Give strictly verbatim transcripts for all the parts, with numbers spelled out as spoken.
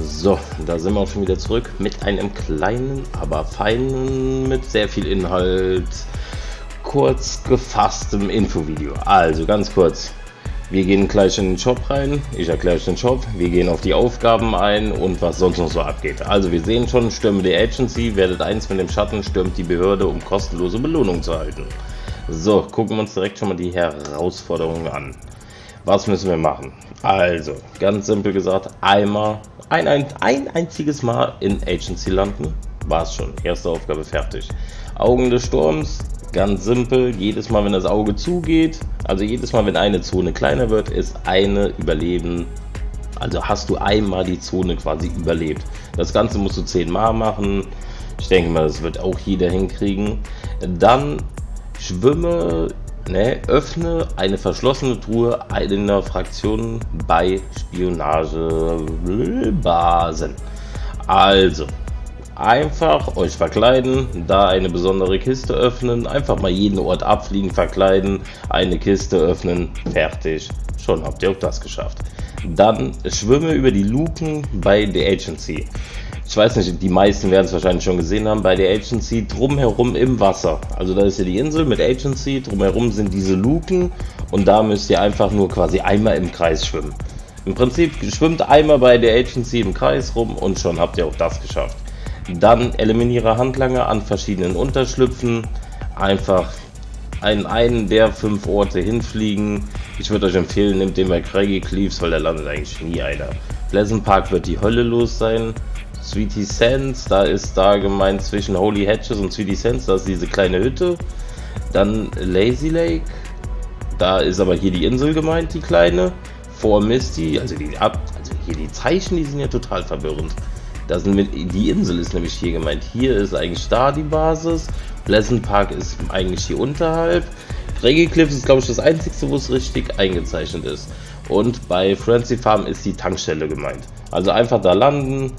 So, da sind wir auch schon wieder zurück mit einem kleinen, aber feinen, mit sehr viel Inhalt, kurz gefasstem Infovideo. Also ganz kurz, wir gehen gleich in den Shop rein, ich erkläre euch den Shop, wir gehen auf die Aufgaben ein und was sonst noch so abgeht. Also wir sehen schon, stürme die Agency, werdet eins mit dem Schatten, stürmt die Behörde, um kostenlose Belohnung zu erhalten. So, gucken wir uns direkt schon mal die Herausforderungen an. Was müssen wir machen? Also, ganz simpel gesagt, einmal, ein, ein, ein einziges Mal in Agency landen, war es schon. Erste Aufgabe fertig. Augen des Sturms, ganz simpel, jedes Mal, wenn das Auge zugeht, also jedes Mal, wenn eine Zone kleiner wird, ist eine Überleben, also hast du einmal die Zone quasi überlebt. Das Ganze musst du zehnmal machen, ich denke mal, das wird auch jeder hinkriegen. Dann schwimme, Ne, öffne eine verschlossene Truhe einer Fraktion bei Spionagebasen. Also, einfach euch verkleiden, da eine besondere Kiste öffnen, einfach mal jeden Ort abfliegen, verkleiden, eine Kiste öffnen, fertig. Schon habt ihr auch das geschafft. Dann schwimme über die Luken bei der Agency. Ich weiß nicht, die meisten werden es wahrscheinlich schon gesehen haben, bei der Agency drumherum im Wasser. Also da ist ja die Insel mit Agency, drumherum sind diese Luken und da müsst ihr einfach nur quasi einmal im Kreis schwimmen. Im Prinzip schwimmt einmal bei der Agency im Kreis rum und schon habt ihr auch das geschafft. Dann eliminiere Handlanger an verschiedenen Unterschlüpfen, einfach an einen der fünf Orte hinfliegen. Ich würde euch empfehlen, nehmt den bei Craggy Cleaves, weil da landet eigentlich nie einer. Pleasant Park wird die Hölle los sein. Sweetie Sands, da ist da gemeint zwischen Holy Hatches und Sweetie Sands, da ist diese kleine Hütte. Dann Lazy Lake, da ist aber hier die Insel gemeint, die kleine. Vor Misty, also, die, also hier die Zeichen, die sind ja total verwirrend. Da sind mit, die Insel ist nämlich hier gemeint. Hier ist eigentlich da die Basis. Pleasant Park ist eigentlich hier unterhalb. Craggy Cliffs ist glaube ich das einzige, wo es richtig eingezeichnet ist. Und bei Frenzy Farm ist die Tankstelle gemeint. Also einfach da landen.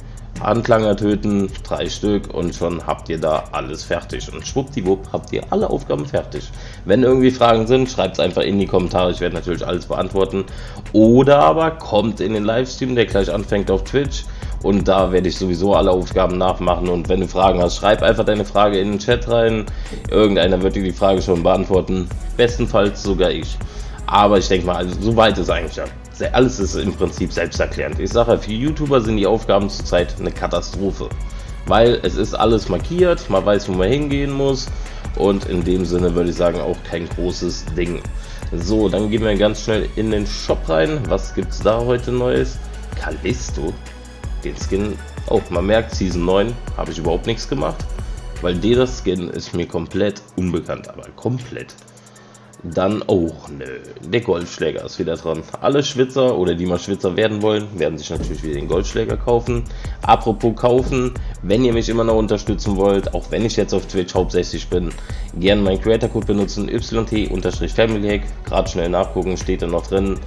Handlanger töten, drei Stück und schon habt ihr da alles fertig und schwuppdiwupp habt ihr alle Aufgaben fertig. Wenn irgendwie Fragen sind, schreibt es einfach in die Kommentare, ich werde natürlich alles beantworten. Oder aber kommt in den Livestream, der gleich anfängt auf Twitch und da werde ich sowieso alle Aufgaben nachmachen und wenn du Fragen hast, schreib einfach deine Frage in den Chat rein. Irgendeiner wird dir die Frage schon beantworten, bestenfalls sogar ich. Aber ich denke mal, also so weit ist eigentlich ja. Alles ist im Prinzip selbsterklärend. Ich sage ja, für YouTuber sind die Aufgaben zurzeit eine Katastrophe, weil es ist alles markiert, man weiß, wo man hingehen muss und in dem Sinne würde ich sagen auch kein großes Ding. So, dann gehen wir ganz schnell in den Shop rein. Was gibt's da heute Neues? Kalisto, den Skin. Oh, man merkt, Season neun habe ich überhaupt nichts gemacht, weil dieser Skin ist mir komplett unbekannt, aber komplett. Dann, oh nö, der Goldschläger ist wieder dran. Alle Schwitzer oder die mal Schwitzer werden wollen, werden sich natürlich wieder den Goldschläger kaufen. Apropos kaufen, wenn ihr mich immer noch unterstützen wollt, auch wenn ich jetzt auf Twitch hauptsächlich bin, gerne meinen Creator-Code benutzen, y t Bindestrich family hack, gerade schnell nachgucken, steht da noch drin.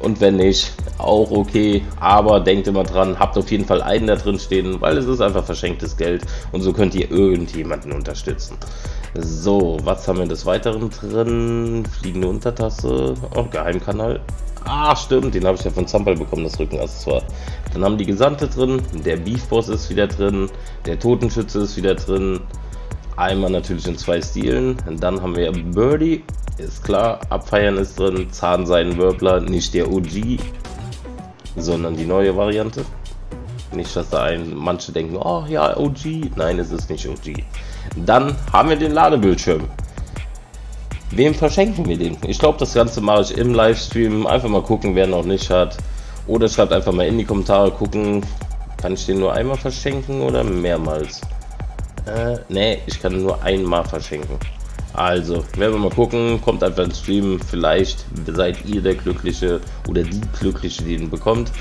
Und wenn nicht, auch okay, aber denkt immer dran, habt auf jeden Fall einen da drin stehen, weil es ist einfach verschenktes Geld und so könnt ihr irgendjemanden unterstützen. So, was haben wir des Weiteren drin? Fliegende Untertasse, oh, Geheimkanal. Ah, stimmt, den habe ich ja von Zampal bekommen, das Rückenaccessoire. Dann haben die Gesandte drin, der Beefboss ist wieder drin, der Totenschütze ist wieder drin. Einmal natürlich in zwei Stilen, dann haben wir Birdie, ist klar, Abfeiern ist drin, Zahnseiden-Wirbler, nicht der O G, sondern die neue Variante. Nicht, dass da ein, manche denken, oh ja, O G, nein, es ist nicht O G. Dann haben wir den Ladebildschirm. Wem verschenken wir den? Ich glaube, das Ganze mache ich im Livestream, einfach mal gucken, wer noch nicht hat. Oder schreibt einfach mal in die Kommentare, gucken, kann ich den nur einmal verschenken oder mehrmals? Äh, ne, ich kann nur einmal verschenken. Also, werden wir mal gucken, kommt einfach ins Stream, vielleicht seid ihr der Glückliche oder die Glückliche, die ihn bekommt.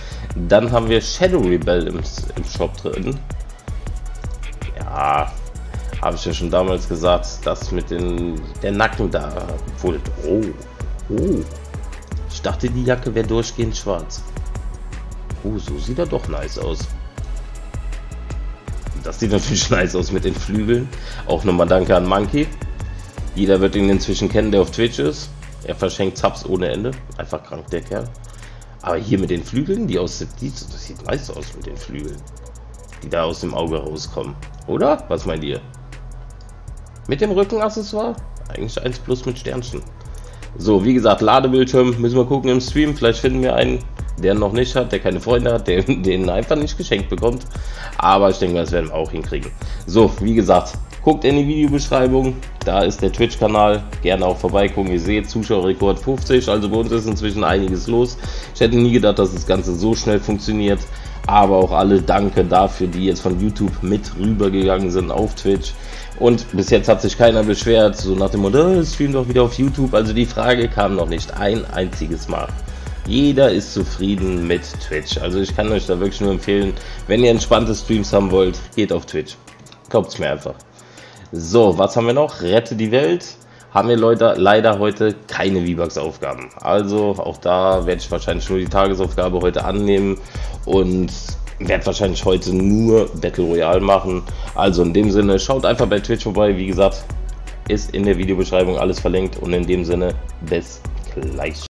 Dann haben wir Shadow Rebell im, im Shop drin. Ja, habe ich ja schon damals gesagt, das mit den, der Nacken da wurde. Oh, oh, ich dachte die Jacke wäre durchgehend schwarz. Oh, so sieht er doch nice aus. Das sieht natürlich nice aus mit den Flügeln. Auch nochmal danke an Monkey. Jeder wird ihn inzwischen kennen, der auf Twitch ist. Er verschenkt Subs ohne Ende. Einfach krank, der Kerl. Aber hier mit den Flügeln, die aus die, das sieht nice aus mit den Flügeln, die da aus dem Auge rauskommen, oder? Was meint ihr? Mit dem Rückenaccessoire? Eigentlich eins plus mit Sternchen. So, wie gesagt, Ladebildschirm, müssen wir gucken im Stream, vielleicht finden wir einen, der noch nicht hat, der keine Freunde hat, der den einfach nicht geschenkt bekommt. Aber ich denke mal, das werden wir auch hinkriegen. So, wie gesagt, guckt in die Videobeschreibung, da ist der Twitch-Kanal, gerne auch vorbeigucken. Ihr seht, Zuschauerrekord fünfzig, also bei uns ist inzwischen einiges los. Ich hätte nie gedacht, dass das Ganze so schnell funktioniert, aber auch alle danke dafür, die jetzt von YouTube mit rübergegangen sind auf Twitch. Und bis jetzt hat sich keiner beschwert, so nach dem Motto, es streamt doch wieder auf YouTube. Also die Frage kam noch nicht ein einziges Mal. Jeder ist zufrieden mit Twitch. Also ich kann euch da wirklich nur empfehlen, wenn ihr entspannte Streams haben wollt, geht auf Twitch. Glaubt's mir einfach. So, was haben wir noch? Rette die Welt. Haben wir Leute leider heute keine V-Bucks-Aufgaben. Also auch da werde ich wahrscheinlich nur die Tagesaufgabe heute annehmen und werde wahrscheinlich heute nur Battle Royale machen. Also in dem Sinne, schaut einfach bei Twitch vorbei. Wie gesagt, ist in der Videobeschreibung alles verlinkt. Und in dem Sinne, bis gleich.